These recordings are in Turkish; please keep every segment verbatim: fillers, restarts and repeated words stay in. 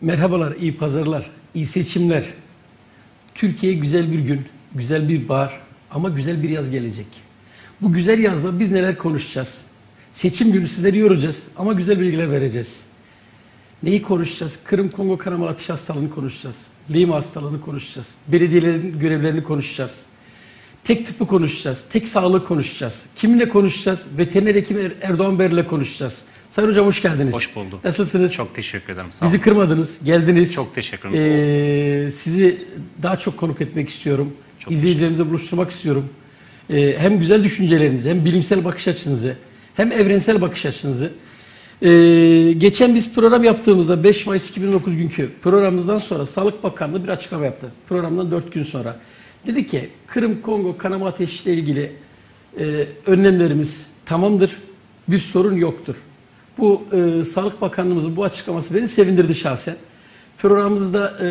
Merhabalar, iyi pazarlar, iyi seçimler. Türkiye'ye güzel bir gün, güzel bir bahar ama güzel bir yaz gelecek. Bu güzel yazda biz neler konuşacağız? Seçim günü sizleri yoracağız ama güzel bilgiler vereceğiz. Neyi konuşacağız? Kırım-Kongo kanamalı ateşi hastalığını konuşacağız. Lyme hastalığını konuşacağız. Belediyelerin görevlerini konuşacağız. Tek tıpı konuşacağız. Tek sağlığı konuşacağız. Kiminle konuşacağız? Veteriner hekim Erdoğan Ber'le konuşacağız. Sayın hocam hoş geldiniz. Hoş bulduk. Nasılsınız? Çok teşekkür ederim. Sağ olun. Bizi kırmadınız. Geldiniz. Çok teşekkür ederim. Ee, sizi daha çok konuk etmek istiyorum. Çok İzleyicilerimize buluşturmak istiyorum. Ee, hem güzel düşüncelerinizi, hem bilimsel bakış açınızı, hem evrensel bakış açınızı. Ee, geçen biz program yaptığımızda beş Mayıs iki bin on dokuz günkü programımızdan sonra Sağlık Bakanlığı bir açıklama yaptı. Programdan dört gün sonra. Dedi ki Kırım-Kongo kanamalı ateşiyle ilgili e, önlemlerimiz tamamdır, bir sorun yoktur. Bu e, Sağlık Bakanlığımızın bu açıklaması beni sevindirdi şahsen. Programımızda e,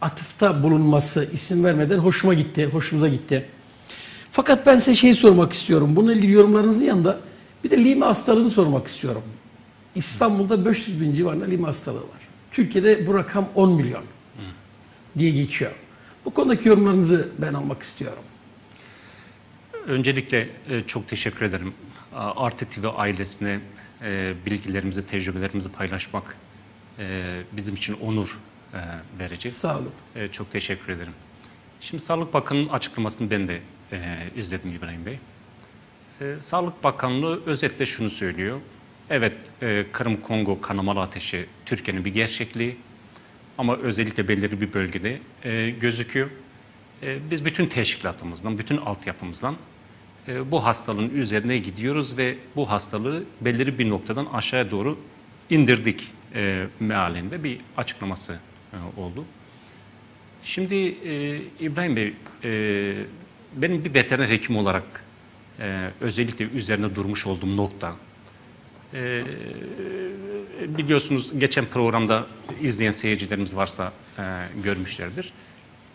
atıfta bulunması, isim vermeden hoşuma gitti, hoşumuza gitti. Fakat ben size şey sormak istiyorum, bununla ilgili yorumlarınızın yanında bir de Lyme hastalığını sormak istiyorum. İstanbul'da beş yüz bin civarında Lyme hastalığı var. Türkiye'de bu rakam on milyon diye geçiyor. Bu konudaki yorumlarınızı ben almak istiyorum. Öncelikle çok teşekkür ederim. Artı T V ailesine bilgilerimizi, tecrübelerimizi paylaşmak bizim için onur verecek. Sağ olun. Çok teşekkür ederim. Şimdi Sağlık Bakanı'nın açıklamasını ben de izledim İbrahim Bey. Sağlık Bakanlığı özetle şunu söylüyor. Evet, Kırım-Kongo kanamalı ateşi Türkiye'nin bir gerçekliği. Ama özellikle belirli bir bölgede e, gözüküyor. E, biz bütün teşkilatımızdan, bütün altyapımızdan e, bu hastalığın üzerine gidiyoruz ve bu hastalığı belirli bir noktadan aşağıya doğru indirdik e, mealinde bir açıklaması e, oldu. Şimdi e, İbrahim Bey, e, benim bir veteriner hekim olarak e, özellikle üzerine durmuş olduğum nokta, e, biliyorsunuz geçen programda izleyen seyircilerimiz varsa e, görmüşlerdir.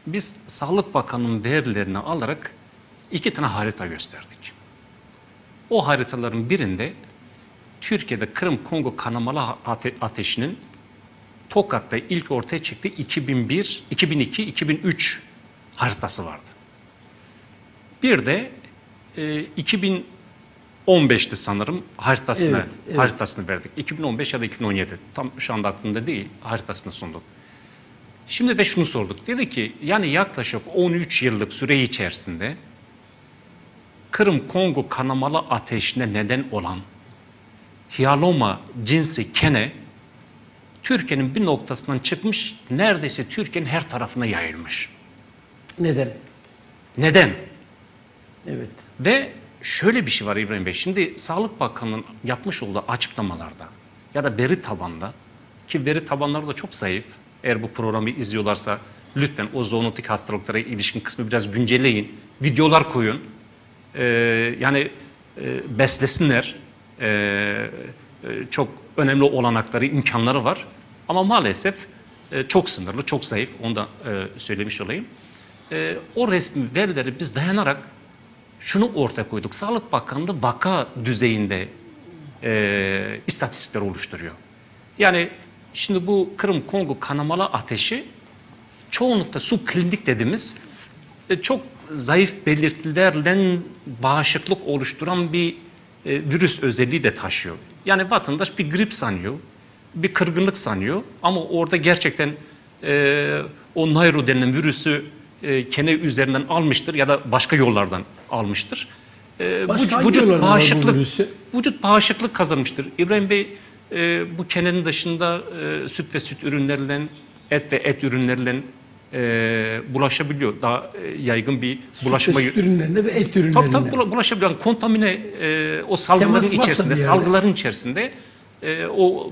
Biz Sağlık Bakanı'nın verilerini alarak iki tane harita gösterdik. O haritaların birinde Türkiye'de Kırım-Kongo kanamalı ate ateşinin Tokat'ta ilk ortaya çıktığı iki bin bir, iki bin iki, iki bin üç haritası vardı. Bir de e, iki bin on beş'ti sanırım haritasını, evet, evet. haritasını verdik. iki bin on beş ya da iki bin on yedi tam şu anda aklımda değil, haritasını sunduk. Şimdi de şunu sorduk. Dedi ki yani yaklaşık on üç yıllık süre içerisinde Kırım-Kongo kanamalı ateşine neden olan Hyalomma cinsi kene Türkiye'nin bir noktasından çıkmış, neredeyse Türkiye'nin her tarafına yayılmış. Neden? Neden? Evet. Ve şöyle bir şey var İbrahim Bey, şimdi Sağlık Bakanı'nın yapmış olduğu açıklamalarda ya da veri tabanda, ki veri tabanları da çok zayıf, eğer bu programı izliyorlarsa lütfen o zoonotik hastalıklara ilişkin kısmı biraz güncelleyin, videolar koyun, ee, yani e, beslesinler, ee, e, çok önemli olanakları, imkanları var ama maalesef e, çok sınırlı, çok zayıf, onu da e, söylemiş olayım. E, o resmi verileri biz dayanarak şunu ortaya koyduk. Sağlık Bakanlığı vaka düzeyinde e, istatistikler oluşturuyor. Yani şimdi bu Kırım-Kongo kanamalı ateşi çoğunlukla subklinik dediğimiz e, çok zayıf belirtilerle bağışıklık oluşturan bir e, virüs özelliği de taşıyor. Yani vatandaş bir grip sanıyor, bir kırgınlık sanıyor ama orada gerçekten e, o Nairo denilen virüsü e, kene üzerinden almıştır ya da başka yollardan almıştır. Ee, bu, vücut, bağışıklık, vücut bağışıklık kazanmıştır. İbrahim Bey e, bu kenenin dışında e, süt ve süt ürünlerinden, et ve et ürünlerinden e, bulaşabiliyor. Daha e, yaygın bir süt bulaşma. Süt ürünlerine ve et ürünlerine. Tabii tabii bulaşabiliyor. Yani kontamine e, o salgıların içerisinde, salgıların içerisinde e, o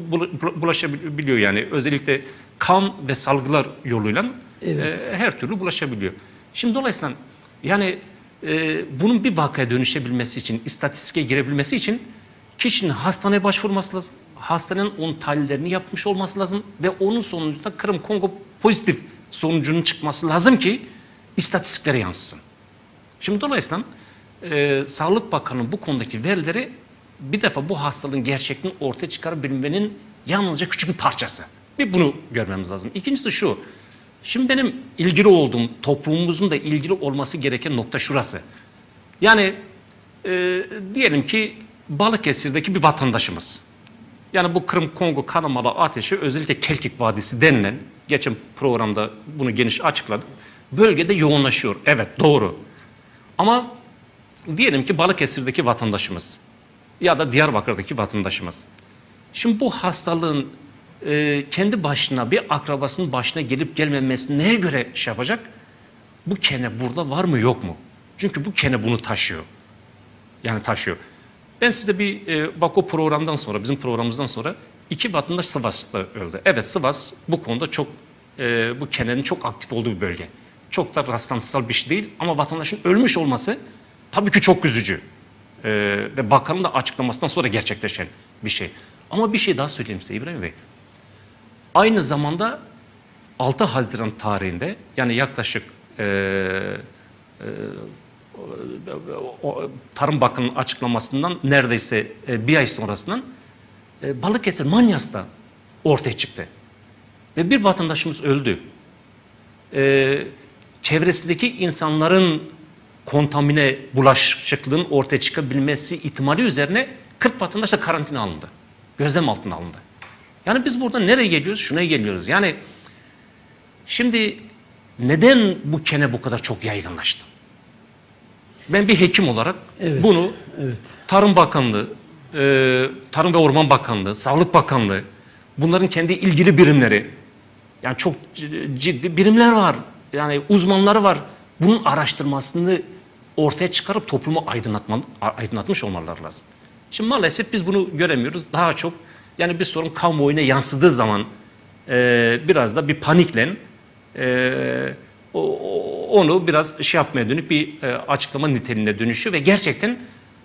bulaşabiliyor yani. Özellikle kan ve salgılar yoluyla evet. e, her türlü bulaşabiliyor. Şimdi dolayısıyla yani Ee, bunun bir vakaya dönüşebilmesi için, istatistiğe girebilmesi için kişinin hastaneye başvurması lazım. Hastanenin onun tahlillerini yapmış olması lazım ve onun sonucunda Kırım-Kongo pozitif sonucunun çıkması lazım ki istatistiklere yansısın. Şimdi dolayısıyla e, Sağlık Bakanı'nın bu konudaki verileri bir defa bu hastalığın gerçekliğini ortaya çıkarabilmenin yalnızca küçük bir parçası. Bir bunu görmemiz lazım. İkincisi şu, şimdi benim ilgili olduğum, toplumumuzun da ilgili olması gereken nokta şurası. Yani e, diyelim ki Balıkesir'deki bir vatandaşımız. Yani bu Kırım-Kongo kanamalı ateşi, özellikle Kelkit Vadisi denilen, geçen programda bunu geniş açıkladık, bölgede yoğunlaşıyor. Evet, doğru. Ama diyelim ki Balıkesir'deki vatandaşımız ya da Diyarbakır'daki vatandaşımız. Şimdi bu hastalığın e, kendi başına, bir akrabasının başına gelip gelmemesi neye göre şey yapacak? Bu kene burada var mı yok mu? Çünkü bu kene bunu taşıyor. Yani taşıyor. Ben size bir e, bak o programdan sonra, bizim programımızdan sonra iki vatandaş Sivas'ta öldü. Evet, Sivas bu konuda çok, e, bu kenenin çok aktif olduğu bir bölge. Çok da rastlantısal bir şey değil ama vatandaşın ölmüş olması tabii ki çok üzücü. E, ve bakanın da açıklamasından sonra gerçekleşen bir şey. Ama bir şey daha söyleyeyim size İbrahim Bey. Aynı zamanda altı Haziran tarihinde, yani yaklaşık e, e, Tarım Bakanı'nın açıklamasından neredeyse bir ay sonrasından Balıkesir Manyas'ta ortaya çıktı. Ve bir vatandaşımız öldü. Çevresindeki insanların kontamine, bulaşıklığın ortaya çıkabilmesi ihtimali üzerine kırk vatandaş da karantina alındı. Gözlem altına alındı. Yani biz burada nereye geliyoruz? Şuna geliyoruz. Yani şimdi neden bu kene bu kadar çok yaygınlaştı? Ben bir hekim olarak evet, bunu evet. Tarım Bakanlığı, e, Tarım ve Orman Bakanlığı, Sağlık Bakanlığı, bunların kendi ilgili birimleri, yani çok ciddi birimler var, yani uzmanları var. Bunun araştırmasını ortaya çıkarıp toplumu aydınlatma, aydınlatmış olmaları lazım. Şimdi maalesef biz bunu göremiyoruz. Daha çok yani bir sorun kamuoyuna yansıdığı zaman e, biraz da bir paniklen e, o, o onu biraz şey yapmaya dönük bir e, açıklama niteliğine dönüşüyor ve gerçekten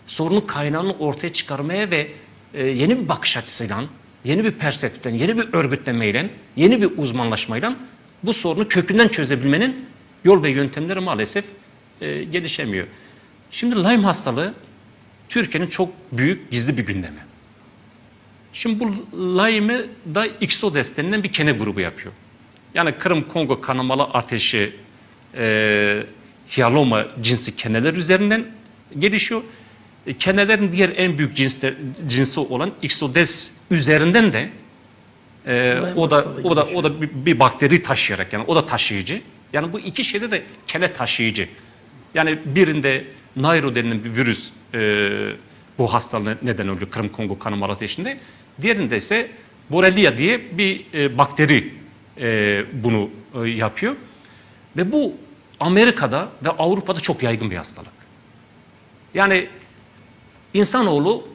sorunun kaynağını ortaya çıkarmaya ve e, yeni bir bakış açısıyla, yeni bir perspektiften, yeni bir örgütlemeyle, yeni bir uzmanlaşmayla bu sorunu kökünden çözebilmenin yol ve yöntemleri maalesef e, gelişemiyor. Şimdi Lyme hastalığı Türkiye'nin çok büyük gizli bir gündemi. Şimdi bu Lyme'i da Ixodes denilen bir kene grubu yapıyor. Yani Kırım-Kongo kanamalı ateşi, E, Hyalomma cinsi keneler üzerinden gelişiyor. E, kenelerin diğer en büyük cinsler, cinsi olan Ixodes üzerinden de e, o da o da gelişiyor. O da bir, bir bakteri taşıyarak, yani o da taşıyıcı. Yani bu iki şeyde de kene taşıyıcı. Yani birinde Nairo denilen bir virüs e, bu hastalığı neden oluyor Kırım-Kongo kanamalı ateşinde. Diğerinde ise Borrelia diye bir e, bakteri e, bunu e, yapıyor. Ve bu Amerika'da ve Avrupa'da çok yaygın bir hastalık. Yani insanoğlu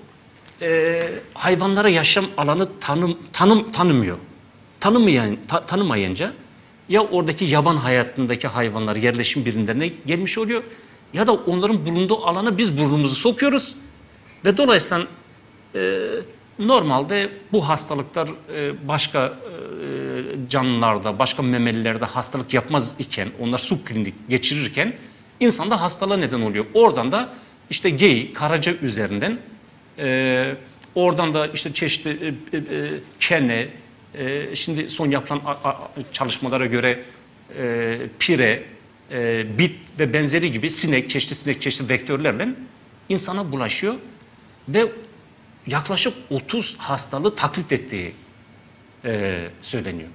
e, hayvanlara yaşam alanı tanım, tanım, tanımıyor. Tanımayan, ta, tanımayınca ya oradaki yaban hayatındaki hayvanlar yerleşim birimlerine gelmiş oluyor ya da onların bulunduğu alana biz burnumuzu sokuyoruz. Ve dolayısıyla e, normalde bu hastalıklar e, başka e, canlılarda, başka memelilerde hastalık yapmaz iken, onlar subklinik geçirirken insanda hastalığa neden oluyor. Oradan da işte geyik, karaca üzerinden, e, oradan da işte çeşitli e, e, kene, e, şimdi son yapılan a, a, çalışmalara göre e, pire, e, bit ve benzeri gibi sinek, çeşitli sinek, çeşitli vektörlerle insana bulaşıyor ve yaklaşık otuz hastalığı taklit ettiği e, söyleniyor.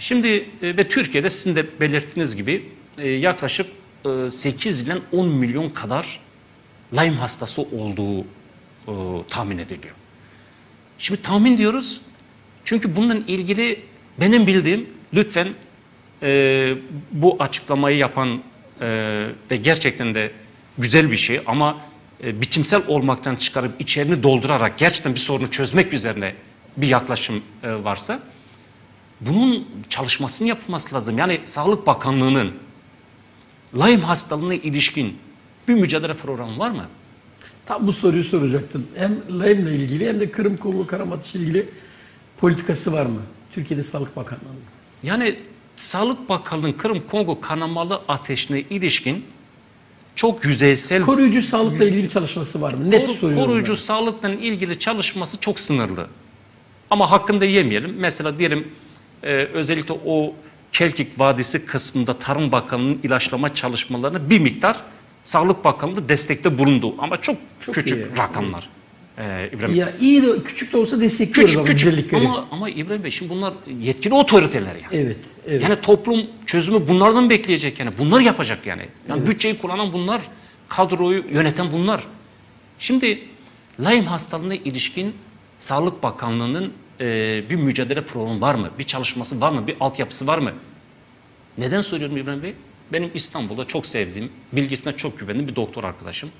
Şimdi ve Türkiye'de sizin de belirttiğiniz gibi yaklaşık sekiz ile on milyon kadar Lyme hastası olduğu tahmin ediliyor. Şimdi tahmin diyoruz çünkü bununla ilgili benim bildiğim, lütfen bu açıklamayı yapan ve gerçekten de güzel bir şey ama biçimsel olmaktan çıkarıp içerini doldurarak gerçekten bir sorunu çözmek üzerine bir yaklaşım varsa bunun çalışmasının yapılması lazım. Yani Sağlık Bakanlığı'nın Lyme hastalığına ilişkin bir mücadele programı var mı? Tam bu soruyu soracaktım. Hem Lyme ile ilgili hem de Kırım-Kongo kanamalı ateşi ile ilgili politikası var mı Türkiye'de Sağlık Bakanlığı'nın? Yani Sağlık Bakanlığı'nın Kırım-Kongo kanamalı ateşine ilişkin çok yüzeysel... Koruyucu sağlıkla ilgili çalışması var mı? Net soruyorum. Koruyucu sağlıkla ilgili çalışması çok sınırlı. Ama hakkında yemeyelim. Mesela diyelim e, özellikle o Kelkit Vadisi kısmında Tarım Bakanlığı'nın ilaçlama çalışmalarını bir miktar Sağlık Bakanlığı destekte bulundu. Ama çok, çok küçük iyi. rakamlar. Ee, İbrahim ya iyi de küçük de olsa destekliyoruz. Küçük, küçük. Ama, ama İbrahim Bey şimdi bunlar yetkili otoriteler yani. Evet, evet. Yani toplum çözümü bunlardan bekleyecek yani. Bunlar yapacak yani. yani evet. Bütçeyi kullanan bunlar. Kadroyu yöneten bunlar. Şimdi Lyme hastalığına ilişkin Sağlık Bakanlığı'nın e, bir mücadele programı var mı? Bir çalışması var mı? Bir altyapısı var mı? Neden soruyorum İbrahim Bey? Benim İstanbul'da çok sevdiğim, bilgisine çok güvendiğim bir doktor arkadaşım.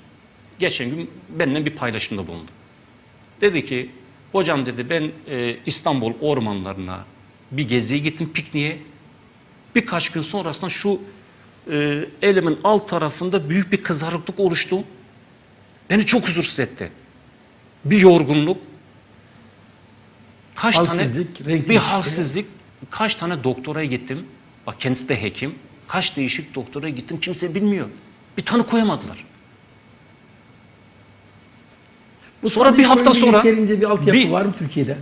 Geçen gün benimle bir paylaşımda bulundu. Dedi ki, hocam dedi ben e, İstanbul ormanlarına bir geziye gittim, pikniğe. Birkaç gün sonrasında şu e, elimin alt tarafında büyük bir kızarıklık oluştu. Beni çok huzursuz etti. Bir yorgunluk, kaç halsizlik, tane bir halsizlik, kaç tane doktora gittim. Bak kendisi de hekim. Kaç değişik doktora gittim, kimse bilmiyor. Bir tanı koyamadılar. Bu sonra bir hafta sonra bir altyapı bir, var mı Türkiye'de?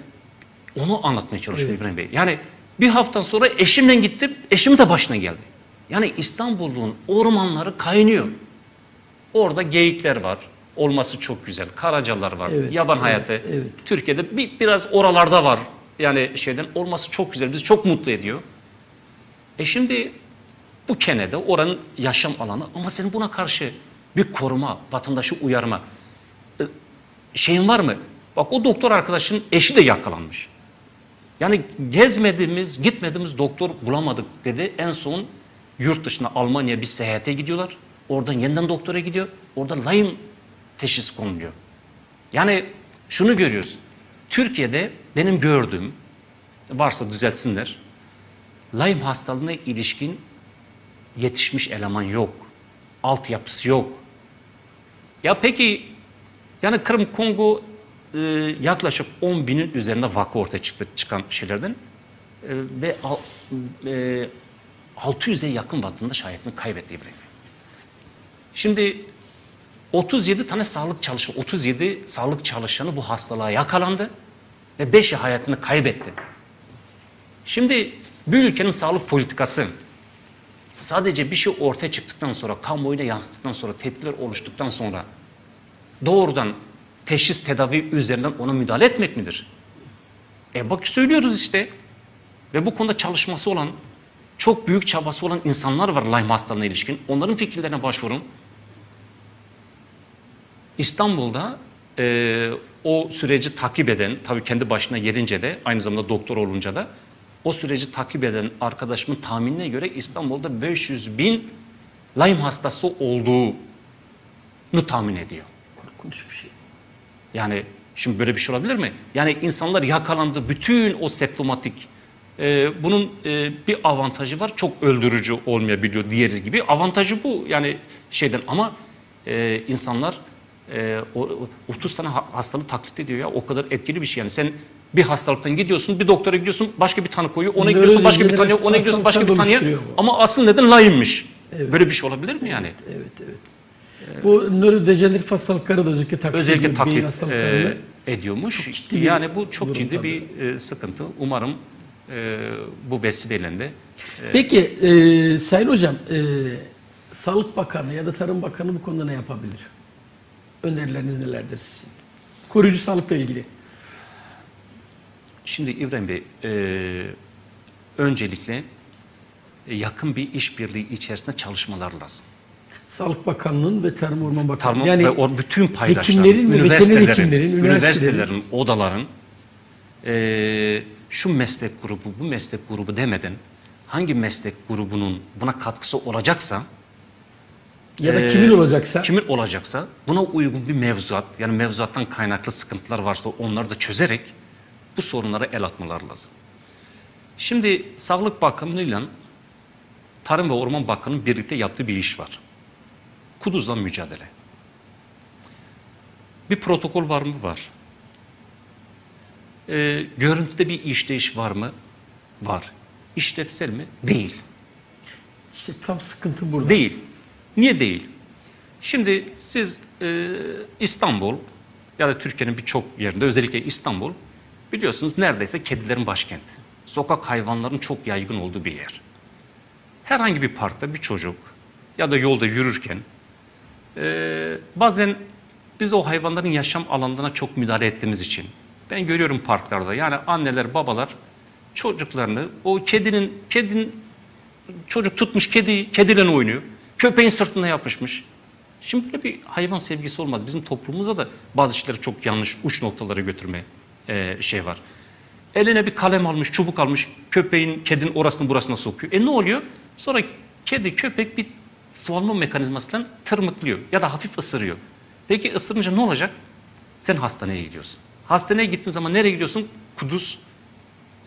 Onu anlatmaya çalıştım evet. İbrahim Bey. Yani bir hafta sonra eşimle gittim, eşim de başına geldi. Yani İstanbul'un ormanları kaynıyor. Orada geyikler var, olması çok güzel. Karacalar var, evet, yaban evet, hayatı. Evet. Türkiye'de bir, biraz oralarda var. Yani şeyden olması çok güzel, bizi çok mutlu ediyor. E şimdi bu kenede oranın yaşam alanı ama senin buna karşı bir koruma, vatandaşı uyarma şeyin var mı? Bak o doktor arkadaşın eşi de yakalanmış. Yani gezmediğimiz, gitmediğimiz doktor bulamadık dedi. En son yurt dışına Almanya bir seyahate gidiyorlar. Oradan yeniden doktora gidiyor. Orada Lyme teşhisi konuluyor. Yani şunu görüyoruz. Türkiye'de benim gördüğüm, varsa düzeltsinler, Lyme hastalığına ilişkin yetişmiş eleman yok. Altyapısı yok. Ya peki yani Kırım-Kongo e, yaklaşık on binin üzerinde vaka ortaya çıktı, çıkan şeylerden. E, ve e, altı yüze yakın vatandaş hayatını kaybetti İbrahim. Şimdi otuz yedi tane sağlık çalışanı, otuz yedi sağlık çalışanı bu hastalığa yakalandı ve beşi hayatını kaybetti. Şimdi bir ülkenin sağlık politikası sadece bir şey ortaya çıktıktan sonra, kamuoyuna yansıttıktan sonra, tepkiler oluştuktan sonra doğrudan teşhis tedavi üzerinden ona müdahale etmek midir? E bak söylüyoruz işte. Ve bu konuda çalışması olan, çok büyük çabası olan insanlar var Lyme hastalığına ilişkin. Onların fikirlerine başvurun. İstanbul'da e, o süreci takip eden, tabii kendi başına gelince de, aynı zamanda doktor olunca da, o süreci takip eden arkadaşımın tahminine göre İstanbul'da beş yüz bin Lyme hastası olduğunu tahmin ediyor. Korkunç bir şey. Yani şimdi böyle bir şey olabilir mi? Yani insanlar yakalandı, bütün o septomatik, e, bunun e, bir avantajı var, çok öldürücü olmayabiliyor diğeri gibi. Avantajı bu yani şeyden ama e, insanlar e, o, otuz tane hastalığı taklit ediyor ya, o kadar etkili bir şey yani sen... Bir hastalıktan gidiyorsun, bir doktora gidiyorsun, başka bir tanı koyuyor, ona gidiyorsun, başka bir tanı, ona gidiyorsun, başka bir tanı. Ama asıl neden Lyme'miş. Evet. Böyle bir şey olabilir mi evet, yani? Evet, evet. Ee, bu nörodejeneratif hastalıkları da özellikle taklit, özellikle ediyor, taklit hastalıklarını e, ediyormuş. Yani bu çok ciddi tabii. bir e, sıkıntı. Umarım e, bu vesileyle de. E, Peki e, Sayın Hocam, e, Sağlık Bakanı ya da Tarım Bakanı bu konuda ne yapabilir? Önerileriniz nelerdir sizin? Koruyucu sağlıkla ilgili. Şimdi İbrahim Bey, e, öncelikle yakın bir işbirliği içerisinde çalışmalar lazım. Sağlık Bakanlığı'nın ve Tarım Orman Bakanlığı'nın yani ve o bütün paydaşların, hekimlerin, üniversitelerin, üniversitelerin, üniversitelerin odaların e, şu meslek grubu, bu meslek grubu demeden hangi meslek grubunun buna katkısı olacaksa ya da e, kimin olacaksa kimin olacaksa buna uygun bir mevzuat yani mevzuattan kaynaklı sıkıntılar varsa onları da çözerek bu sorunlara el atmalar lazım. Şimdi Sağlık Bakanlığı ile Tarım ve Orman Bakanı'nın birlikte yaptığı bir iş var. Kuduzla mücadele. Bir protokol var mı? Var. Ee, görüntüde bir işleyiş var mı? Var. İşlevsel mi? Değil. İşte tam sıkıntı burada. Değil. Niye değil? Şimdi siz e, İstanbul ya da Türkiye'nin birçok yerinde özellikle İstanbul Biliyorsunuz neredeyse kedilerin başkenti. Sokak hayvanların çok yaygın olduğu bir yer. Herhangi bir parkta bir çocuk ya da yolda yürürken e, bazen biz o hayvanların yaşam alanlarına çok müdahale ettiğimiz için ben görüyorum parklarda, yani anneler babalar çocuklarını o kedinin kedinin çocuk tutmuş kedi kediyle oynuyor. Köpeğin sırtına yapışmış. Şimdi böyle bir hayvan sevgisi olmaz. Bizim toplumumuzda da bazı işleri çok yanlış uç noktalara götürme e, şey var. Eline bir kalem almış, çubuk almış, köpeğin, kedinin orasını burasına sokuyor. E ne oluyor? Sonra kedi, köpek bir soğanma mekanizmasından tırmıklıyor ya da hafif ısırıyor. Peki ısırınca ne olacak? Sen hastaneye gidiyorsun. Hastaneye gittiğin zaman nereye gidiyorsun? Kuduz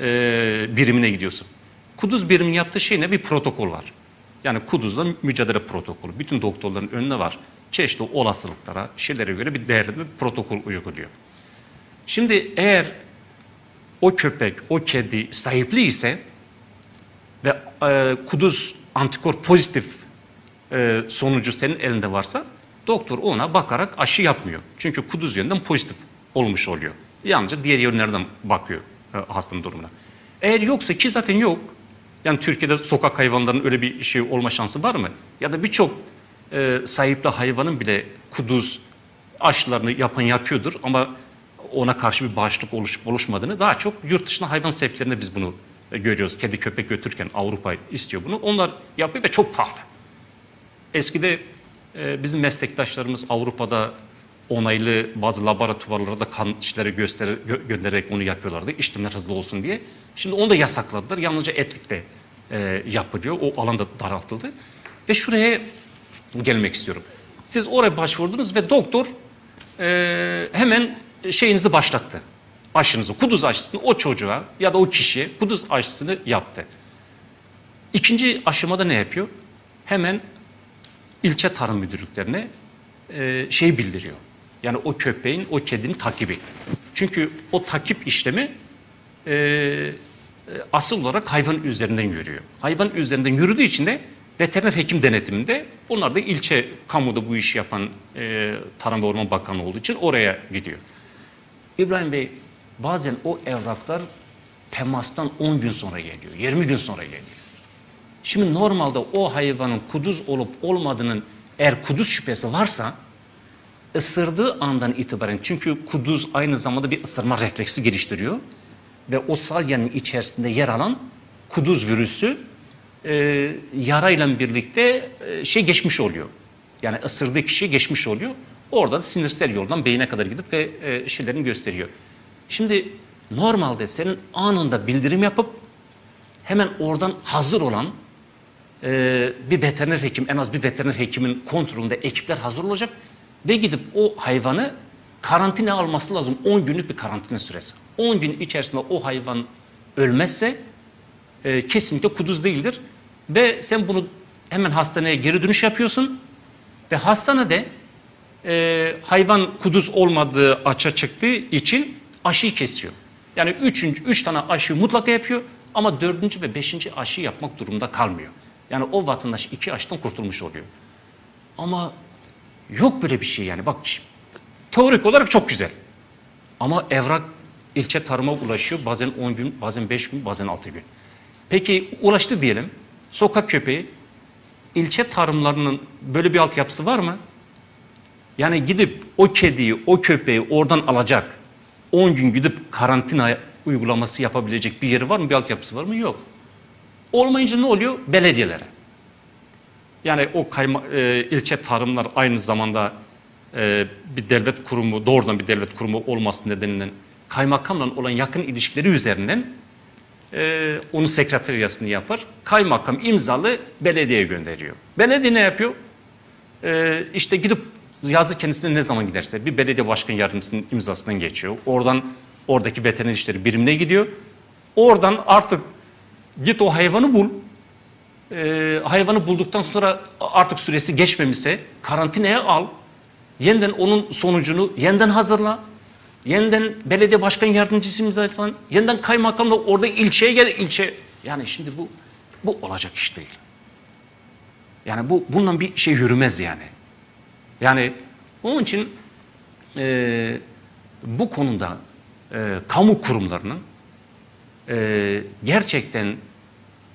e, birimine gidiyorsun. Kuduz biriminin yaptığı şey ne? Bir protokol var. Yani Kuduz'da mücadele protokolü. Bütün doktorların önüne var. Çeşitli olasılıklara, şeylere göre bir değerlendirme bir protokol uyguluyor. Şimdi eğer o köpek, o kedi sahipli ise ve e, Kuduz antikor pozitif e, sonucu senin elinde varsa doktor ona bakarak aşı yapmıyor. Çünkü Kuduz yönünden pozitif olmuş oluyor. Yalnızca diğer yönlerden bakıyor e, hastanın durumuna. Eğer yoksa ki zaten yok. Yani Türkiye'de sokak hayvanlarının öyle bir şey olma şansı var mı? Ya da birçok e, sahipli hayvanın bile kuduz aşılarını yapan yapıyordur ama ona karşı bir bağışıklık oluşup oluşmadığını daha çok yurt dışında hayvan sahiplerinde biz bunu e, görüyoruz. Kedi köpek götürürken Avrupa istiyor bunu. Onlar yapıyor ve çok pahalı. Eskide e, bizim meslektaşlarımız Avrupa'da onaylı bazı laboratuvarlarda kan işleri göster göndererek onu yapıyorlardı. İşlemler hızlı olsun diye. Şimdi onu da yasakladılar. Yalnızca etlikte e, yapılıyor. O alanda daraltıldı. Ve şuraya gelmek istiyorum. Siz oraya başvurdunuz ve doktor e, hemen şeyinizi başlattı. Aşınızı, kuduz aşısını o çocuğa ya da o kişiye kuduz aşısını yaptı. İkinci aşamada ne yapıyor? Hemen ilçe tarım müdürlüklerine e, şey bildiriyor. Yani o köpeğin, o kedinin takibi. Çünkü o takip işlemi e, e, asıl olarak hayvan üzerinden yürüyor. Hayvan üzerinden yürüdüğü için de veteriner hekim denetiminde onlar da ilçe kamuda bu işi yapan e, Tarım ve Orman Bakanlığı olduğu için oraya gidiyor. İbrahim Bey, bazen o evraklar temastan on gün sonra geliyor, yirmi gün sonra geliyor. Şimdi normalde o hayvanın kuduz olup olmadığının eğer kuduz şüphesi varsa ısırdığı andan itibaren, çünkü kuduz aynı zamanda bir ısırma refleksi geliştiriyor ve o salyanın içerisinde yer alan kuduz virüsü e, yarayla birlikte e, şey geçmiş oluyor. Yani ısırdığı kişi geçmiş oluyor. Orada da sinirsel yoldan beyine kadar gidip ve e, şeylerini gösteriyor. Şimdi normalde senin anında bildirim yapıp hemen oradan hazır olan e, bir veteriner hekim, en az bir veteriner hekimin kontrolünde ekipler hazır olacak ve gidip o hayvanı karantina alması lazım. on günlük bir karantina süresi. on gün içerisinde o hayvan ölmezse e, kesinlikle kuduz değildir. Ve sen bunu hemen hastaneye geri dönüş yapıyorsun. Ve hastanede e, hayvan kuduz olmadığı açığa çıktığı için aşıyı kesiyor. Yani üç tane aşıyı mutlaka yapıyor ama dördüncü ve beşinci aşıyı yapmak durumunda kalmıyor. Yani o vatandaş iki aşıdan kurtulmuş oluyor. Ama yok böyle bir şey yani. Bak teorik olarak çok güzel. Ama evrak ilçe tarıma ulaşıyor. Bazen on gün, bazen beş gün, bazen altı gün. Peki ulaştı diyelim. Sokak köpeği ilçe tarımlarının böyle bir altyapısı var mı? Yani gidip o kediyi, o köpeği oradan alacak, on gün gidip karantina uygulaması yapabilecek bir yeri var mı? Bir altyapısı var mı? Yok. Olmayınca ne oluyor? Belediyelere. Yani o kayma, e, ilçe tarımlar aynı zamanda e, bir devlet kurumu, doğrudan bir devlet kurumu olması nedeniyle kaymakamla olan yakın ilişkileri üzerinden e, onun sekreteriyasını yapar. Kaymakam imzalı belediyeye gönderiyor. Belediye ne yapıyor? E, işte gidip yazı kendisine ne zaman giderse bir belediye başkan yardımcısının imzasından geçiyor. Oradan oradaki veteriner işleri birimine gidiyor. Oradan artık git o hayvanı bul. Ee, hayvanı bulduktan sonra artık süresi geçmemişse karantinaya al. Yeniden onun sonucunu yeniden hazırla. Yeniden belediye başkan yardımcısı imzalatın. Yeniden kaymakamla orada ilçeye gel ilçe. Yani şimdi bu bu olacak iş değil. Yani bu bundan bir şey yürümez yani. Yani onun için e, bu konuda e, kamu kurumlarının e, gerçekten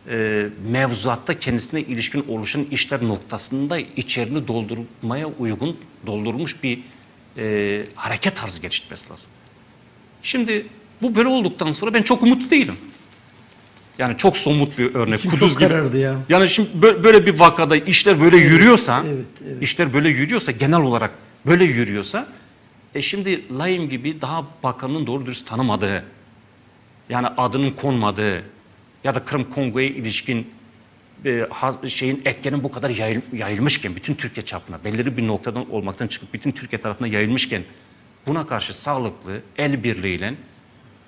e, mevzuatta kendisine ilişkin oluşan işler noktasında içerini doldurmaya uygun doldurmuş bir e, hareket tarzı geliştirmesi lazım. Şimdi bu böyle olduktan sonra ben çok umutlu değilim. Yani çok somut bir örnek. İçim Kuduz çok karardı ya. Yani şimdi böyle bir vakada işler böyle evet, yürüyorsa, evet, evet. işler böyle yürüyorsa, genel olarak böyle yürüyorsa, e şimdi Lyme gibi daha bakanın doğru dürüst tanımadığı, yani adının konmadığı ya da Kırım-Kongo'ya ilişkin e, şeyin etkenin bu kadar yayıl, yayılmışken, bütün Türkiye çapına, belirli bir noktadan olmaktan çıkıp bütün Türkiye tarafına yayılmışken, buna karşı sağlıklı, el birliğiyle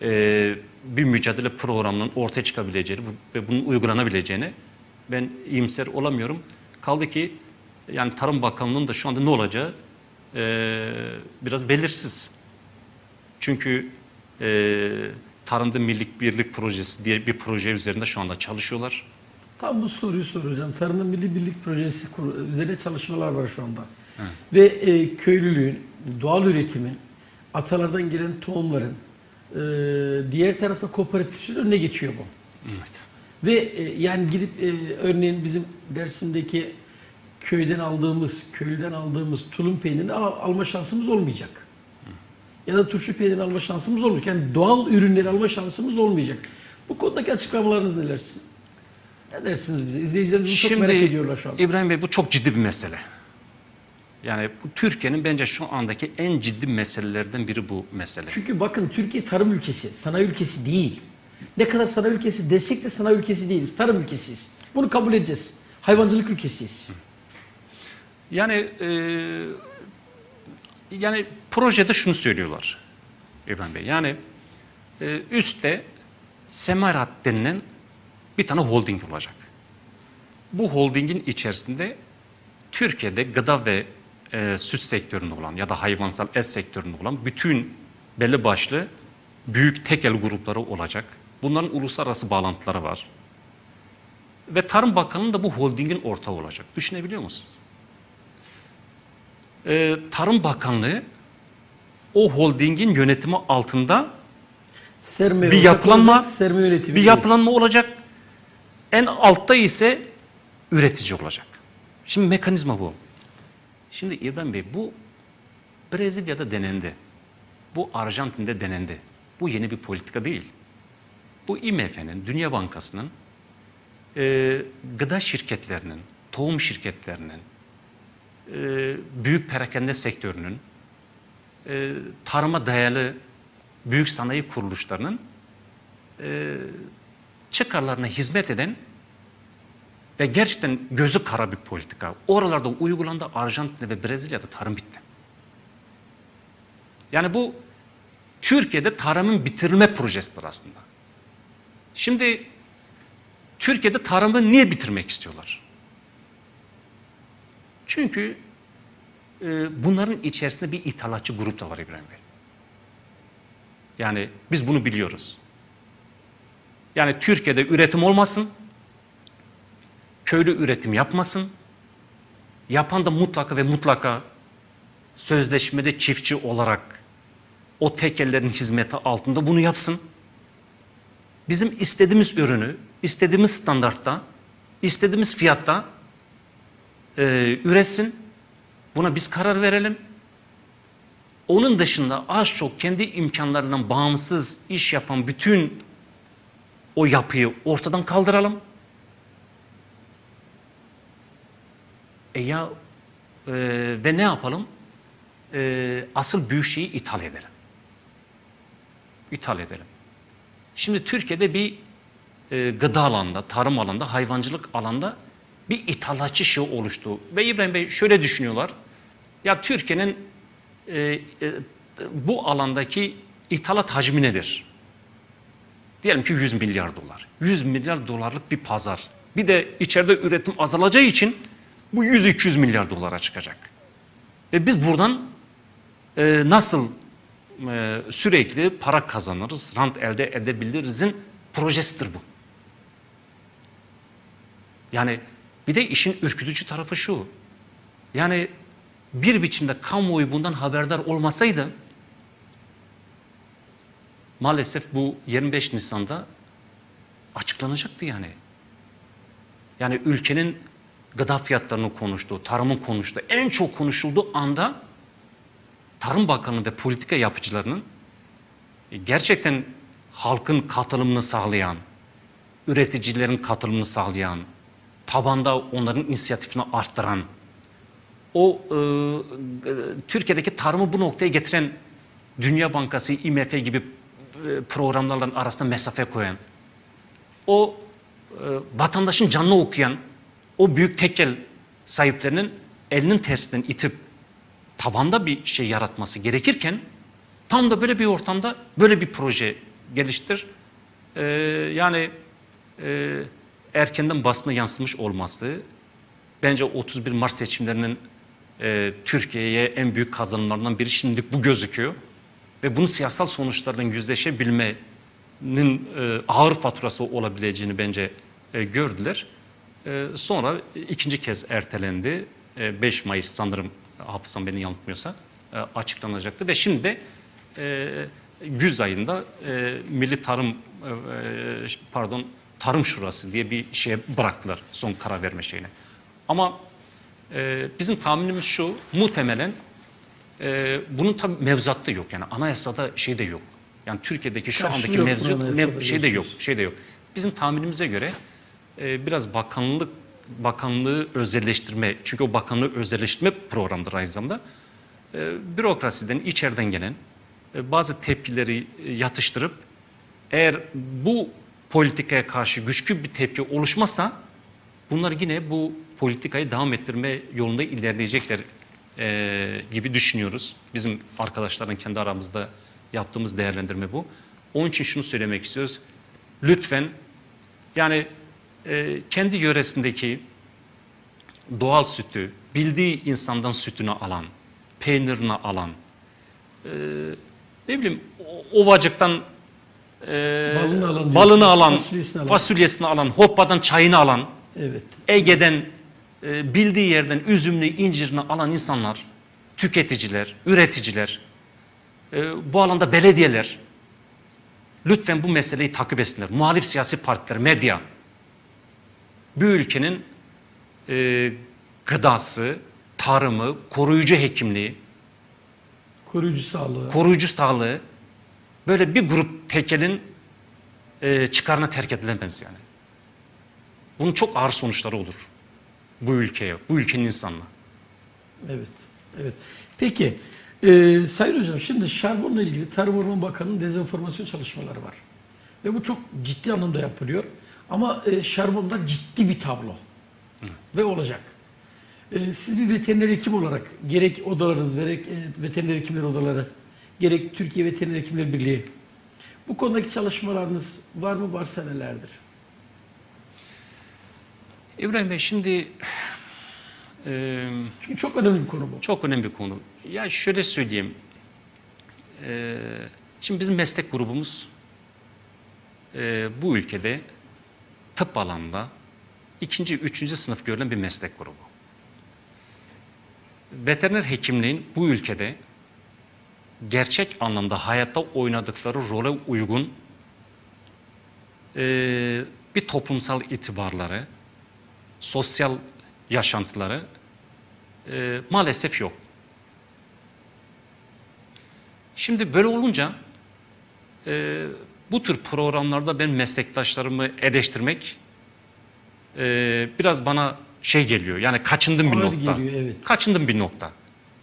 e, bir mücadele programının ortaya çıkabileceğini ve bunun uygulanabileceğini ben iyimser olamıyorum. Kaldı ki yani Tarım Bakanlığı'nın da şu anda ne olacağı e, biraz belirsiz. Çünkü e, Tarımda Millik Birlik Projesi diye bir proje üzerinde şu anda çalışıyorlar. Tam bu soruyu soracağım. Tarımda Milli Birlik Projesi üzerine çalışmalar var şu anda. He. Ve e, köylülüğün, doğal üretimin, atalardan gelen tohumların, Ee, diğer tarafta kooperatifin önüne geçiyor bu. Evet. Ve e, yani gidip e, örneğin bizim Dersim'deki köyden aldığımız, köylüden aldığımız tulum peynirini al alma şansımız olmayacak. Hı. Ya da turşu peynirini alma şansımız olmayacak. Yani doğal ürünleri alma şansımız olmayacak. Bu konudaki açıklamalarınız neler? Ne dersiniz bize? İzleyicilerimiz çok merak ediyorlar şu anda. İbrahim Bey, bu çok ciddi bir mesele. Yani bu Türkiye'nin bence şu andaki en ciddi meselelerden biri bu mesele. Çünkü bakın, Türkiye tarım ülkesi, sanayi ülkesi değil. Ne kadar sanayi ülkesi desek de sanayi ülkesi değiliz, tarım ülkesiyiz. Bunu kabul edeceğiz. Hayvancılık ülkesiyiz. Yani e, yani projede şunu söylüyorlar İbrahim Bey. Yani e, üstte Semerat denilen bir tane holding olacak. Bu holdingin içerisinde Türkiye'de gıda ve E, süt sektöründe olan ya da hayvansal et sektöründe olan bütün belli başlı büyük tekel grupları olacak. Bunların uluslararası bağlantıları var. Ve Tarım Bakanlığı da bu holdingin ortağı olacak. Düşünebiliyor musunuz? E, Tarım Bakanlığı o holdingin yönetimi altında serme bir yapılanma olacak, serme yönetimi bir yapılanma olacak. En altta ise üretici olacak. Şimdi mekanizma bu. Şimdi İbrahim Bey, bu Brezilya'da denendi, bu Arjantin'de denendi. Bu yeni bir politika değil. Bu I M F'nin, Dünya Bankası'nın, e, gıda şirketlerinin, tohum şirketlerinin, e, büyük perakende sektörünün, e, tarıma dayalı büyük sanayi kuruluşlarının e, çıkarlarına hizmet eden ve gerçekten gözü kara bir politika. Oralarda uygulandı, Arjantin'de ve Brezilya'da tarım bitti. Yani bu Türkiye'de tarımın bitirilme projesidir aslında. Şimdi Türkiye'de tarımı niye bitirmek istiyorlar? Çünkü e, bunların içerisinde bir ithalatçı grup da var İbrahim Bey. Yani biz bunu biliyoruz. Yani Türkiye'de üretim olmasın, köylü üretim yapmasın, yapan da mutlaka ve mutlaka sözleşmede çiftçi olarak o tekellerin hizmeti altında bunu yapsın. Bizim istediğimiz ürünü, istediğimiz standartta, istediğimiz fiyatta e, üretsin. Buna biz karar verelim. Onun dışında az çok kendi imkanlarından bağımsız iş yapan bütün o yapıyı ortadan kaldıralım. E ya e, ve ne yapalım? E, asıl büyük şeyi ithal edelim. İthal edelim. Şimdi Türkiye'de bir e, gıda alanında, tarım alanında, hayvancılık alanında bir ithalatçı şey oluştu. Ve İbrahim Bey şöyle düşünüyorlar. Ya Türkiye'nin e, e, bu alandaki ithalat hacmi nedir? Diyelim ki yüz milyar dolar. yüz milyar dolarlık bir pazar. Bir de içeride üretim azalacağı için bu yüz iki yüz milyar dolara çıkacak. Ve biz buradan e, nasıl e, sürekli para kazanırız, rant elde edebiliriz'in projesidir bu. Yani bir de işin ürkütücü tarafı şu. Yani bir biçimde kamuoyu bundan haberdar olmasaydı maalesef bu yirmi beş Nisan'da açıklanacaktı yani. Yani ülkenin gıda fiyatlarını konuştu, tarımı konuştu. En çok konuşulduğu anda Tarım Bakanı ve politika yapıcılarının gerçekten halkın katılımını sağlayan, üreticilerin katılımını sağlayan, tabanda onların inisiyatifini arttıran, o e, Türkiye'deki tarımı bu noktaya getiren Dünya Bankası, I M F gibi programlarla arasında mesafe koyan, o e, vatandaşın canını okuyan, o büyük tekel sahiplerinin elinin tersinden itip tabanda bir şey yaratması gerekirken, tam da böyle bir ortamda böyle bir proje geliştir. Ee, yani e, erkenden basına yansımış olması, bence otuz bir Mart seçimlerinin e, Türkiye'ye en büyük kazanımlarından biri şimdilik bu gözüküyor. Ve bunun siyasal sonuçlarla yüzleşebilmenin e, ağır faturası olabileceğini bence e, gördüler. E, sonra ikinci kez ertelendi. E, beş Mayıs sanırım, hafızam beni yanıltmıyorsa, e, açıklanacaktı. Ve şimdi de e, Güz ayında e, Milli Tarım e, pardon Tarım Şurası diye bir şeye bıraktılar son karar verme şeyine. Ama e, bizim tahminimiz şu, muhtemelen e, bunun tabii mevzuatta yok, yani anayasada şey de yok. Yani Türkiye'deki şu Karşı andaki mevzuat mev, şey de yok, şey de yok. Bizim tahminimize göre e, biraz bakanlık bakanlığı özelleştirme, çünkü o bakanlığı özelleştirme programıdır aynı zamanda. E, bürokrasiden, içeriden gelen bazı tepkileri yatıştırıp, eğer bu politikaya karşı güçlü bir tepki oluşmazsa bunlar yine bu politikayı devam ettirme yolunda ilerleyecekler e, gibi düşünüyoruz. Bizim arkadaşların kendi aramızda yaptığımız değerlendirme bu. Onun için şunu söylemek istiyoruz. Lütfen yani e, kendi yöresindeki doğal sütü, bildiği insandan sütünü alan, peynirini alan, e, ne bileyim ovacıktan e, balını alan, balını alan, fasulyesini alan, fasulyesini alan, hoppadan çayını alan, evet, Ege'den e, bildiği yerden üzümünü, incirini alan insanlar, tüketiciler, üreticiler, e, bu alanda belediyeler lütfen bu meseleyi takip etsinler. Muhalif siyasi partiler, medya, bu ülkenin e, gıdası, tarımı, koruyucu hekimliği, koruyucu sağlığı. Koruyucu sağlığı böyle bir grup tekelin e, çıkarına terk edilemez yani. Bunun çok ağır sonuçları olur bu ülkeye, bu ülkenin insanına. Evet, evet. Peki, e, Sayın Hocam, şimdi şarbonla ilgili Tarım Orman Bakanı'nın dezenformasyon çalışmaları var. Ve bu çok ciddi anlamda yapılıyor. Ama e, şarbonda ciddi bir tablo. Hı. Ve olacak. Siz bir veteriner hekim olarak gerek odalarınız, gerek veteriner hekimler odaları, gerek Türkiye Veteriner Hekimler Birliği, bu konudaki çalışmalarınız var mı, varsa nelerdir? İbrahim Bey, şimdi e, çünkü çok önemli bir konu bu. Çok önemli bir konu. Ya şöyle söyleyeyim. E, şimdi bizim meslek grubumuz e, bu ülkede tıp alanında ikinci, üçüncü sınıf görülen bir meslek grubu. Veteriner hekimliğin bu ülkede gerçek anlamda hayatta oynadıkları role uygun e, bir toplumsal itibarları, sosyal yaşantıları e, maalesef yok. Şimdi böyle olunca e, bu tür programlarda ben meslektaşlarımı eleştirmek e, biraz bana şey geliyor, yani kaçındım bir nokta. Geliyor, evet. Kaçındım bir nokta.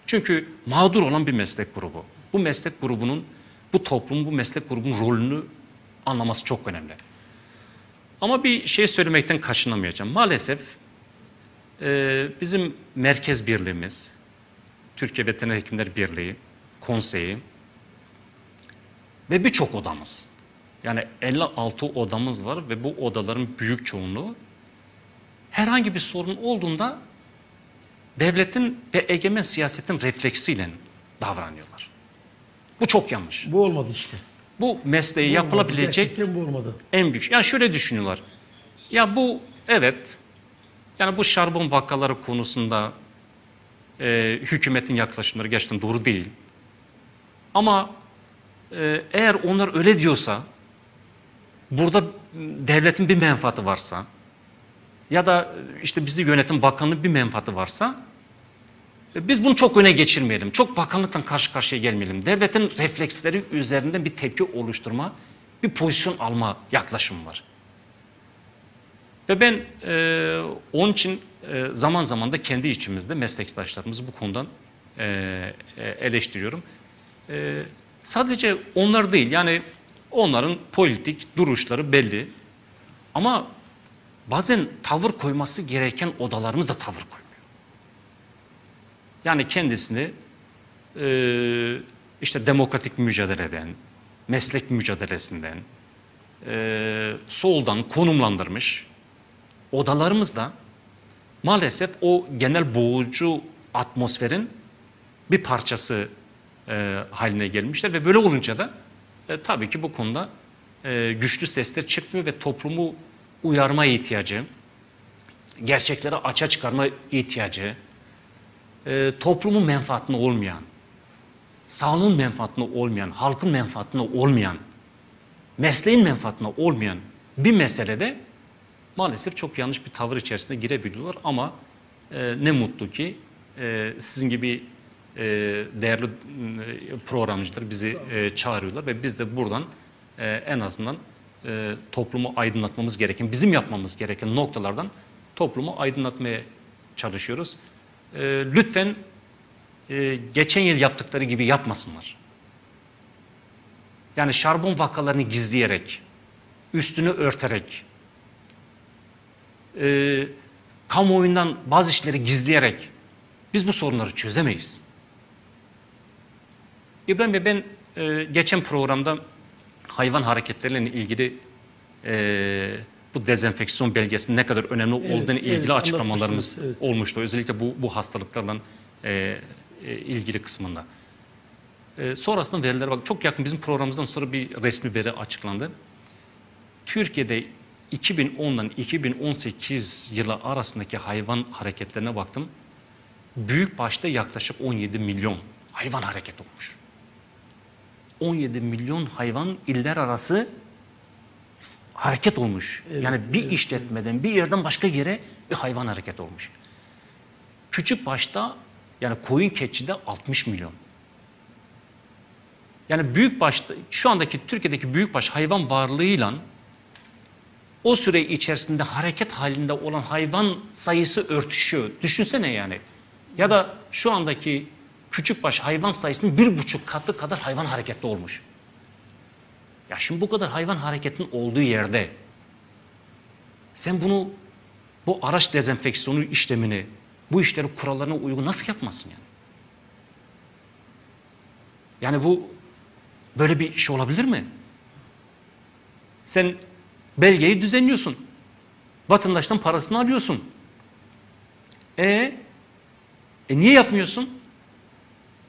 Çünkü mağdur olan bir meslek grubu. Bu meslek grubunun, bu toplumun, bu meslek grubunun rolünü anlaması çok önemli. Ama bir şey söylemekten kaçınamayacağım. Maalesef e, bizim merkez birliğimiz, Türkiye Veteriner Hekimler Birliği, konseyi ve birçok odamız. Yani elli altı odamız var ve bu odaların büyük çoğunluğu herhangi bir sorun olduğunda devletin ve egemen siyasetin refleksiyle davranıyorlar. Bu çok yanlış. Bu olmadı işte. Bu mesleği bu yapılabilecek bu olmadı. En büyük. Yani şöyle düşünüyorlar. Ya bu evet, yani bu şarbon vakaları konusunda e, hükümetin yaklaşımları gerçekten doğru değil. Ama eğer onlar öyle diyorsa, burada devletin bir menfaati varsa ya da işte bizi yöneten bakanlığın bir menfaati varsa, biz bunu çok öne geçirmeyelim. Çok bakanlıktan karşı karşıya gelmeyelim. Devletin refleksleri üzerinden bir tepki oluşturma, bir pozisyon alma yaklaşımı var. Ve ben e, onun için e, zaman zaman da kendi içimizde meslektaşlarımızı bu konudan e, e, eleştiriyorum. E, sadece onlar değil, yani onların politik duruşları belli. Ama bazen tavır koyması gereken odalarımız da tavır koyuyor. Yani kendisini e, işte demokratik mücadeleden, meslek mücadelesinden, e, soldan konumlandırmış odalarımızda maalesef o genel boğucu atmosferin bir parçası e, haline gelmişler. Ve böyle olunca da e, tabii ki bu konuda e, güçlü sesler çıkmıyor ve toplumu uyarma ihtiyacı, gerçekleri açığa çıkarma ihtiyacı, E, toplumun menfaatine olmayan, sağlığın menfaatine olmayan, halkın menfaatine olmayan, mesleğin menfaatine olmayan bir meselede maalesef çok yanlış bir tavır içerisinde girebiliyorlar. Ama e, ne mutlu ki e, sizin gibi e, değerli e, programcılar bizi e, çağırıyorlar ve biz de buradan e, en azından e, toplumu aydınlatmamız gereken, bizim yapmamız gereken noktalardan toplumu aydınlatmaya çalışıyoruz. Lütfen geçen yıl yaptıkları gibi yapmasınlar. Yani şarbon vakalarını gizleyerek, üstünü örterek, kamuoyundan bazı işleri gizleyerek biz bu sorunları çözemeyiz. İbrahim Bey, ben geçen programda hayvan hareketleriyle ilgili bu dezenfeksiyon belgesinin ne kadar önemli evet, olduğuna ilgili evet, açıklamalarımız evet. olmuştu. Özellikle bu, bu hastalıklarla e, e, ilgili kısmında. E, sonrasında verilere bak, çok yakın bizim programımızdan sonra bir resmi veri açıklandı. Türkiye'de iki bin on'dan iki bin on sekiz yılı arasındaki hayvan hareketlerine baktım. Büyükbaş'ta yaklaşık on yedi milyon hayvan hareket olmuş. on yedi milyon hayvan iller arası hareket olmuş. Evet, yani bir evet, işletmeden, evet. bir yerden başka yere bir hayvan hareket olmuş. Küçükbaş'ta, yani koyun keçide altmış milyon. Yani büyükbaş'ta, şu andaki Türkiye'deki büyükbaş hayvan varlığıyla o süre içerisinde hareket halinde olan hayvan sayısı örtüşüyor. Düşünsene yani. Ya da şu andaki küçükbaş hayvan sayısının bir buçuk katı kadar hayvan hareketli olmuş. Ya şimdi bu kadar hayvan hareketinin olduğu yerde sen bunu, bu araç dezenfeksiyonu işlemini, bu işleri kurallarına uygun nasıl yapmasın yani? Yani bu böyle bir iş olabilir mi? Sen belgeyi düzenliyorsun. Vatandaştan parasını alıyorsun. E, e niye yapmıyorsun?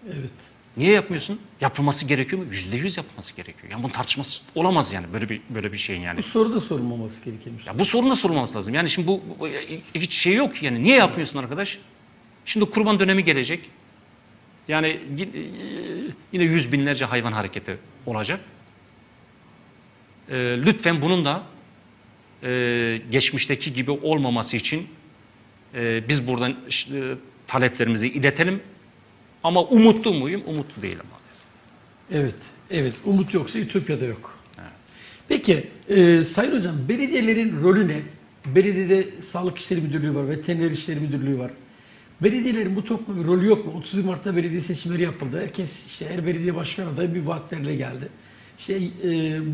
Evet. Niye yapmıyorsun? Yapılması gerekiyor mu? Yüzde yüz yapılması gerekiyor. Yani bunun tartışması olamaz yani böyle bir böyle bir şeyin yani. Bu soru da sorulmaması gerekirmiş. Ya bu sorun da sorulmaması lazım. Yani şimdi bu, bu hiç şey yok yani. Niye yapmıyorsun arkadaş? Şimdi kurban dönemi gelecek. Yani yine yüz binlerce hayvan hareketi olacak. Ee, lütfen bunun da e, geçmişteki gibi olmaması için e, biz buradan e, taleplerimizi iletelim. Ama umutlu muyum? Umutlu değilim maalesef. Evet, evet. Umut yoksa Ütopya'da yok. Evet. Peki, e, Sayın Hocam, belediyelerin rolü ne? Belediyede Sağlık İşleri Müdürlüğü var, Veteriner İşleri Müdürlüğü var. Belediyelerin bu toplumun rolü yok mu? otuz Mart'ta belediye seçimleri yapıldı. Herkes, işte her belediye başkanı adayı bir vaatlerle geldi. İşte, e,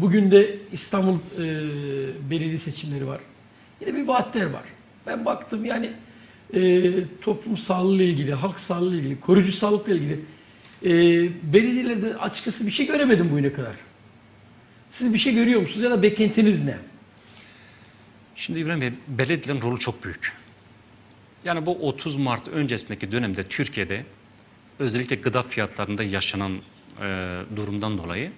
bugün de İstanbul e, belediye seçimleri var. Yine bir vaatler var. Ben baktım yani... E, toplum sağlığıyla ilgili, halk sağlığıyla ilgili, koruyucu sağlıkla ilgili e, belediyelerde açıkçası bir şey göremedim bugüne kadar. Siz bir şey görüyor musunuz ya da beklentiniz ne? Şimdi İbrahim Bey, belediyelerin rolü çok büyük. Yani bu otuz Mart öncesindeki dönemde Türkiye'de özellikle gıda fiyatlarında yaşanan e, durumdan dolayı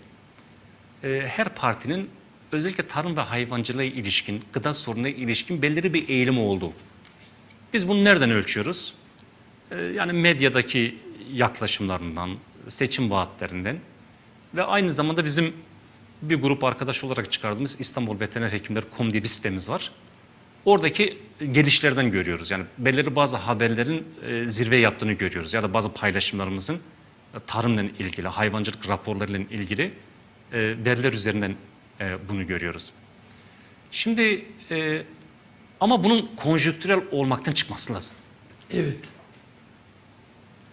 e, her partinin özellikle tarım ve hayvancılığa ilişkin, gıda sorununa ilişkin belirli bir eğilimi oldu. Biz bunu nereden ölçüyoruz? Yani medyadaki yaklaşımlarından, seçim vaatlerinden Ve aynı zamanda bizim bir grup arkadaş olarak çıkardığımız İstanbul Veteriner Hekimler nokta com diye bir sitemiz var. Oradaki gelişlerden görüyoruz. Yani belirli bazı haberlerin zirve yaptığını görüyoruz. Ya da bazı paylaşımlarımızın tarımla ilgili, hayvancılık raporlarıyla ilgili veriler üzerinden bunu görüyoruz. Şimdi ama bunun konjüktürel olmaktan çıkması lazım. Evet.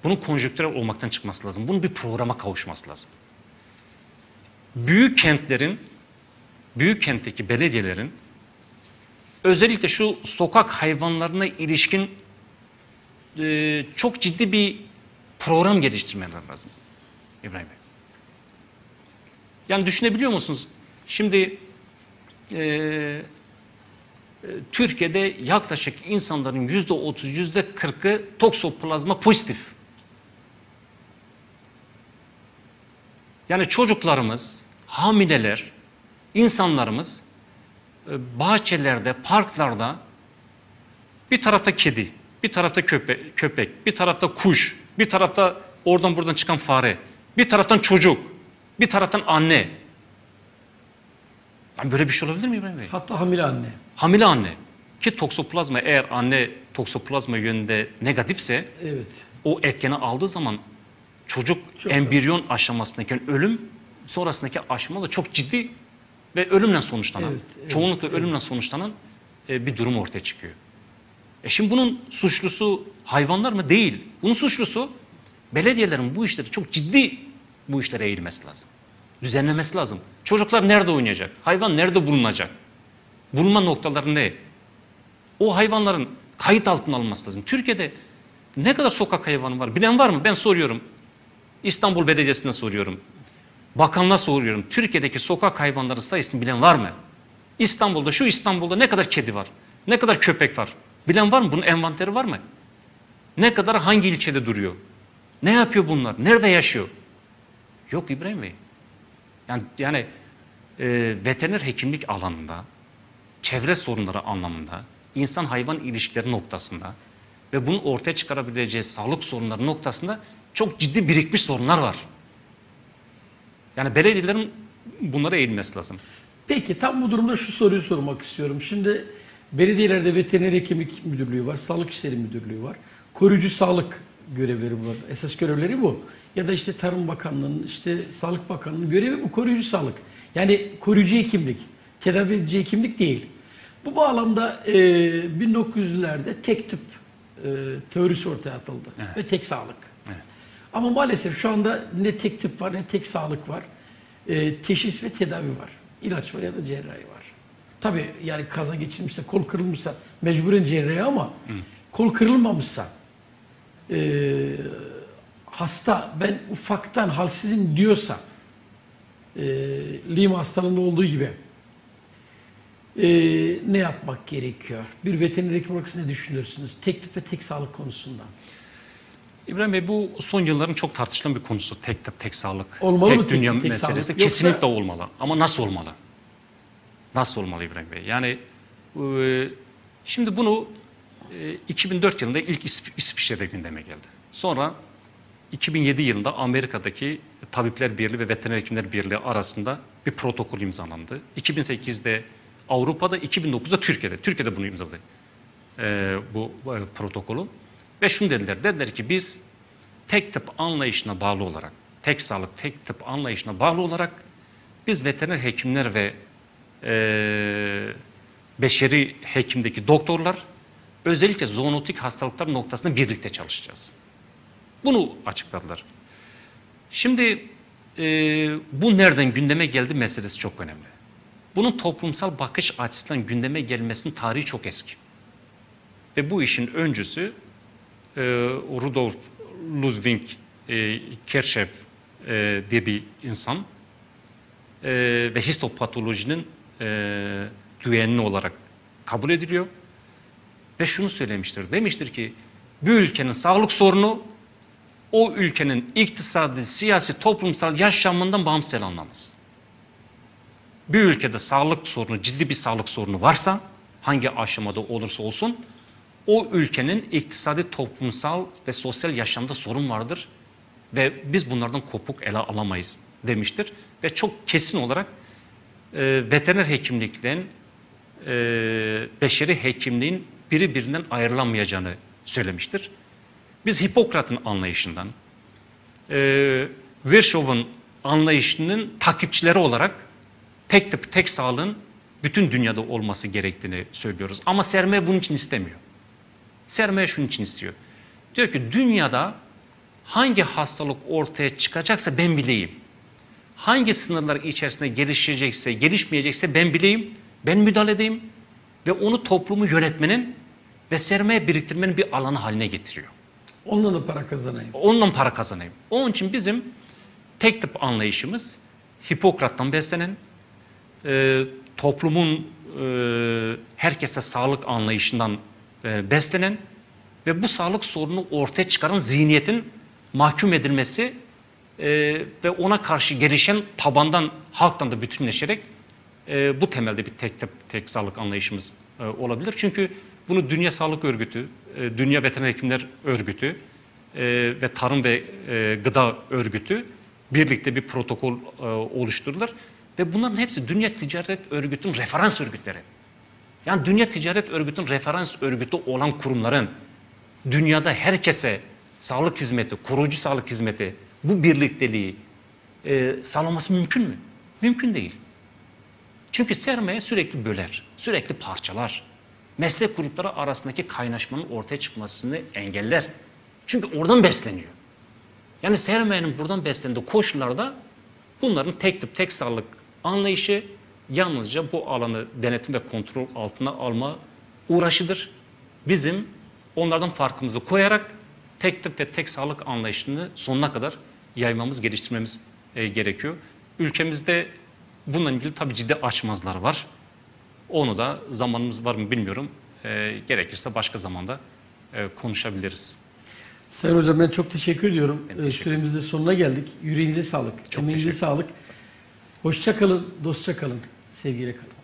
Bunun konjüktürel olmaktan çıkması lazım. Bunun bir programa kavuşması lazım. Büyük kentlerin, büyük kentteki belediyelerin özellikle şu sokak hayvanlarına ilişkin e, çok ciddi bir program geliştirmeleri lazım İbrahim Bey. Yani düşünebiliyor musunuz? Şimdi e, e, Türkiye'de yaklaşık insanların yüzde otuz, yüzde kırkı toksoplazma pozitif. Yani çocuklarımız, hamileler, insanlarımız bahçelerde, parklarda bir tarafta kedi, bir tarafta köpek, köpek, bir tarafta kuş, bir tarafta oradan buradan çıkan fare, bir taraftan çocuk, bir taraftan anne. Yani böyle bir şey olabilir mi İbrahim Bey? Hatta hamile anne. Hamile anne. Ki toksoplazma, eğer anne toksoplazma yönünde negatifse, evet, o etkeni aldığı zaman çocuk çok embriyon önemli aşamasındaki ölüm sonrasındaki aşamada çok ciddi ve ölümle sonuçlanan, evet, evet, çoğunlukla evet, ölümle sonuçlanan bir durum ortaya çıkıyor. E şimdi bunun suçlusu hayvanlar mı? Değil. Bunun suçlusu belediyelerin bu işleri, çok ciddi bu işlere eğilmesi lazım. Düzenlemesi lazım. Çocuklar nerede oynayacak? Hayvan nerede bulunacak? Bulunma noktaları ne? O hayvanların kayıt altına alınması lazım. Türkiye'de ne kadar sokak hayvanı var? Bilen var mı? Ben soruyorum. İstanbul Belediyesi'ne soruyorum. Bakanlığa soruyorum. Türkiye'deki sokak hayvanları sayısını bilen var mı? İstanbul'da, şu İstanbul'da ne kadar kedi var? Ne kadar köpek var? Bilen var mı? Bunun envanteri var mı? Ne kadar, hangi ilçede duruyor? Ne yapıyor bunlar? Nerede yaşıyor? Yok İbrahim Bey. Yani, yani e, veteriner hekimlik alanında, çevre sorunları anlamında, insan hayvan ilişkileri noktasında ve bunu ortaya çıkarabileceği sağlık sorunları noktasında çok ciddi birikmiş sorunlar var. Yani belediyelerin bunlara eğilmesi lazım. Peki tam bu durumda şu soruyu sormak istiyorum. Şimdi belediyelerde veteriner hekimlik müdürlüğü var, sağlık işleri müdürlüğü var. Koruyucu sağlık görevleri var. Esas görevleri bu. Ya da işte Tarım Bakanlığı'nın, işte Sağlık Bakanlığı'nın görevi bu. Koruyucu sağlık. Yani koruyucu hekimlik, tedavi edici hekimlik değil. Bu bağlamda e, bin dokuz yüzlerde tek tıp e, teorisi ortaya atıldı. Evet. Ve tek sağlık. Evet. Ama maalesef şu anda ne tek tıp var, ne tek sağlık var. E, teşhis ve tedavi var. İlaç var ya da cerrahi var. Tabii yani kaza geçirmişse, kol kırılmışsa mecburen cerrahi, ama hı, kol kırılmamışsa e, hasta ben ufaktan halsizim diyorsa e, Lyme hastalığında olduğu gibi e, ne yapmak gerekiyor? Bir veteriner hekim olarak ne düşünürsünüz? Tek tıp ve tek sağlık konusunda. İbrahim Bey, bu son yılların çok tartışılan bir konusu. Tek tıp, tek sağlık. Olmalı tek mı dünya tek, tek meselesi sağlık? Kesinlikle yoksa olmalı. Ama nasıl olmalı? Nasıl olmalı İbrahim Bey? Yani e, şimdi bunu e, iki bin dört yılında ilk İsp İsviçre'de gündeme geldi. Sonra iki bin yedi yılında Amerika'daki Tabipler Birliği ve Veteriner Hekimler Birliği arasında bir protokol imzalandı. iki bin sekizde Avrupa'da, iki bin dokuzda Türkiye'de. Türkiye'de bunu imzaladı. E, bu e, protokolü. Ve şunu dediler, dediler ki biz tek tıp anlayışına bağlı olarak, tek sağlık, tek tıp anlayışına bağlı olarak biz veteriner hekimler ve e, beşeri hekimdeki doktorlar özellikle zoonotik hastalıklar noktasında birlikte çalışacağız. Bunu açıkladılar. Şimdi e, bu nereden gündeme geldi meselesi çok önemli. Bunun toplumsal bakış açısından gündeme gelmesinin tarihi çok eski. Ve bu işin öncüsü E, Rudolf Ludwig e, Virchow e, diye bir insan e, ve histopatolojinin e, düzenli olarak kabul ediliyor ve şunu söylemiştir, demiştir ki bir ülkenin sağlık sorunu o ülkenin iktisadi, siyasi, toplumsal yaşamından bağımsız ele alınamaz. Bir ülkede sağlık sorunu, ciddi bir sağlık sorunu varsa, hangi aşamada olursa olsun, o ülkenin iktisadi, toplumsal ve sosyal yaşamda sorun vardır ve biz bunlardan kopuk ele alamayız demiştir. Ve çok kesin olarak e, veteriner hekimliklerin, e, beşeri hekimliğin biri birinden ayrılamayacağını söylemiştir. Biz Hipokrat'ın anlayışından, e, Virchow'un anlayışının takipçileri olarak tek tıp, tek sağlığın bütün dünyada olması gerektiğini söylüyoruz. Ama sermaye bunun için istemiyor. Sermaye şunun için istiyor. Diyor ki dünyada hangi hastalık ortaya çıkacaksa ben bileyim. Hangi sınırlar içerisinde gelişecekse, gelişmeyecekse ben bileyim. Ben müdahale edeyim. Ve onu toplumu yönetmenin ve sermaye biriktirmenin bir alanı haline getiriyor. Ondan da para kazanayım. Ondan para kazanayım. Onun için bizim tek tıp anlayışımız Hipokrat'tan beslenen, e, toplumun e, herkese sağlık anlayışından e, beslenen ve bu sağlık sorunu ortaya çıkaran zihniyetin mahkum edilmesi e, ve ona karşı gelişen tabandan, halktan da bütünleşerek e, bu temelde bir tek tıp, tek sağlık anlayışımız e, olabilir. Çünkü bunu Dünya Sağlık Örgütü, e, Dünya Veteriner Hekimler Örgütü e, ve Tarım ve e, Gıda Örgütü birlikte bir protokol e, oluştururlar. Ve bunların hepsi Dünya Ticaret Örgütü'nün referans örgütleri. Yani Dünya Ticaret Örgütü'nün referans örgütü olan kurumların dünyada herkese sağlık hizmeti, koruyucu sağlık hizmeti, bu birlikteliği e, sağlaması mümkün mü? Mümkün değil. Çünkü sermaye sürekli böler, sürekli parçalar. Meslek grupları arasındaki kaynaşmanın ortaya çıkmasını engeller. Çünkü oradan besleniyor. Yani sermayenin buradan beslendiği koşullarda bunların tek tıp, tek sağlık anlayışı yalnızca bu alanı denetim ve kontrol altına alma uğraşıdır. Bizim onlardan farkımızı koyarak tek tıp ve tek sağlık anlayışını sonuna kadar yaymamız, geliştirmemiz e, gerekiyor. Ülkemizde bununla ilgili tabii ciddi açmazlar var. Onu da zamanımız var mı bilmiyorum. E, gerekirse başka zamanda e, konuşabiliriz. Sayın Hocam ben çok teşekkür ediyorum. Teşekkür Süremizin sonuna geldik. Yüreğinize sağlık, emeğinize sağlık. Hoşça kalın, dostça kalın, sevgiyle kalın.